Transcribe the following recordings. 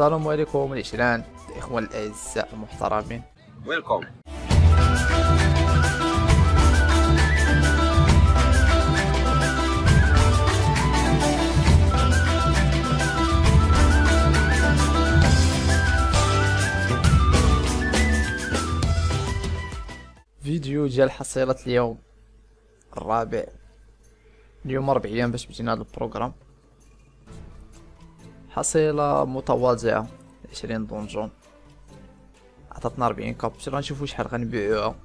السلام عليكم العشران الاخوه الاعزاء المحترمين. ويلكم فيديو ديال حصيلة اليوم الرابع. اليوم 4 أيام باش بدينا هذا البروغرام. حصيلة متواضعة 20 دونجون، عطاتنا 40 كابتشر. غنشوفو شحال غنبيعوها.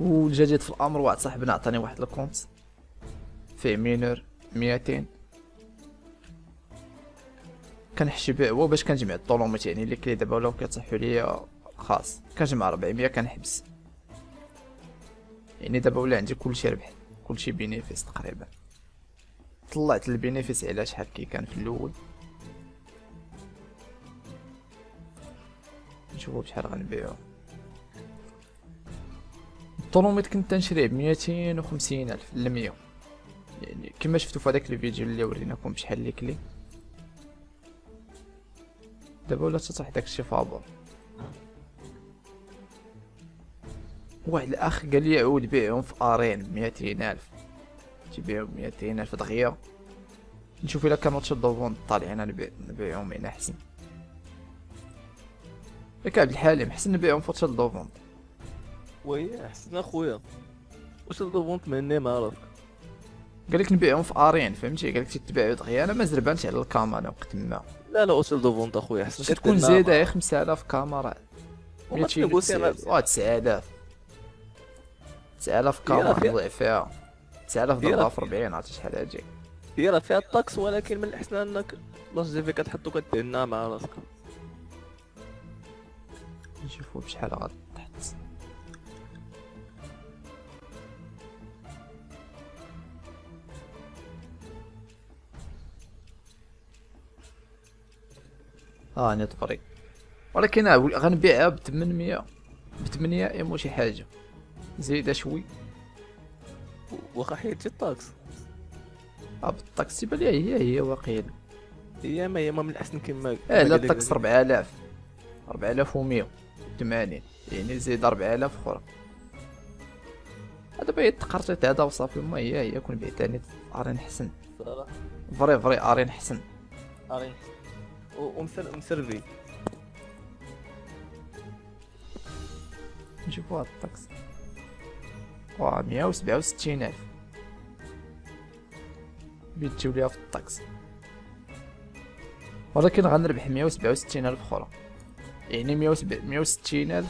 والجديد في الامر واحد صاحبنا عطاني واحد الكونت فيه مينور 200، كنحشي بيعو باش كنجمع الطولومات، يعني اللي كلي دابا ولاو كيطيحو ليا خاص. كنجمع 400 كنحبس، يعني دابا ولا عندي كلشي ربح، كلشي بينيفيس تقريبا. طلعت البينيفيس على شحال كي كان في الاول، نشوفو بشحال غنبيعو. الطولوميت كنت تنشريه ب250 ألف ل100، يعني كما شفتو في هداك الفيديو اللي وريناكم بشحال لي كلي. دابا ولا تطيح داكشي فابور. واحد الاخ قال لي عود بيعهم في ارين ب200 ألف، تبيعهم ب200 ألف دغيا. نشوف الا كانوا تشدوهم طالعين نبيعهم هنا احسن. ياك عبد الحليم حسن نبيعهم في تشدوهم. وي احسن اخويا، واش تشدوهم مهني مع راسك. قال لك نبيعهم في ارين، فهمتي؟ قال لك تتباعو دغيا. انا ما زربانش على الكاميرا وقت ما. لا اوصل دوفونت اخويا، حسن تكون زايده يا 5000 كاميرا. وما تقولش انا 9000 كاميرا نضيع فيها 9000 دولار في 40. عرفتي شحال هادي هي راه فيها الطاكس، ولكن من الاحسن انك لاش دي في كتحطو كتهنا مع راسك. نشوفو بشحال غتحط. راني طفري، ولكن غنبيعها ب800 ب8 ايمو شي حاجه زايده شوي. واخا حيدتي الطاكس بالطاكس تيبان ليا هي واقيلا هي ما من الاحسن كما لا الطاكس 4180، يعني زيد 4000 اخرى. هذا باين تقرطيت هذا وصافي. ما هي كون بعتاني ارين حسن صراحه، فري ارين حسن، ارين حسن ومسربي. نشوفو هاد الطقس. واه 167000 بيت تجيو ليها في الطقس، ولكن غنربح 167000 اخرى، يعني 160000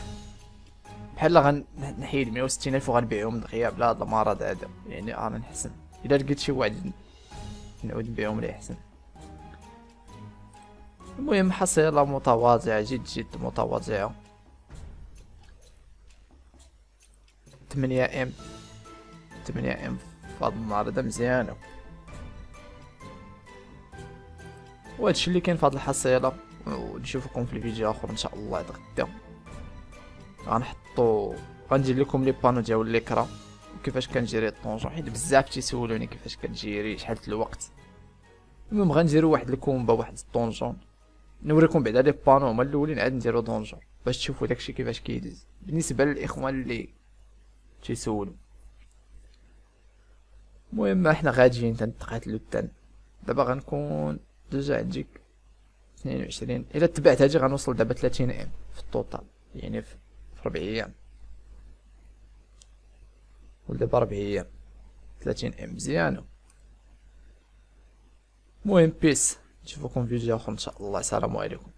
بحال غنحيد 160000 وغنبيعهم دغيا بلا هاد المرض هذا. يعني راه نحسن الا لقيت شي واحد نعود نبيعهم ليه احسن. المهم حصيلة متواضعة جد متواضعة. 8 ام فهاد النهار هدا مزيانة. وهادشي اللي كاين فهاد الحصيلة، ونشوفكم في الفيديو اخر ان شاء الله. غدا غندير لكم لي بانو ديال الكرا وكيفاش كنجيري الطونجون، حيت بزاف تيسولوني كيفاش كنجيري شحال الوقت. المهم غنديرو واحد الكومبا واحد الطونجون، نوريكم بعدا لي بانو هما الاولين، عاد نديرو دونجور باش تشوفوا داكشي كيفاش كيدوز بالنسبه للاخوان اللي تيسولوا. المهم حنا غاديين تنتقاتلو تن. دابا غنكون ديجا عندي 22، الا تبعت هادي غنوصل دابا 30 ام في التوتال، يعني في 4 ايام. ودابا 4 ايام 30 ام مزيانو. المهم بيس، نشوفكم في فيديو اخر ان شاء الله. السلام عليكم.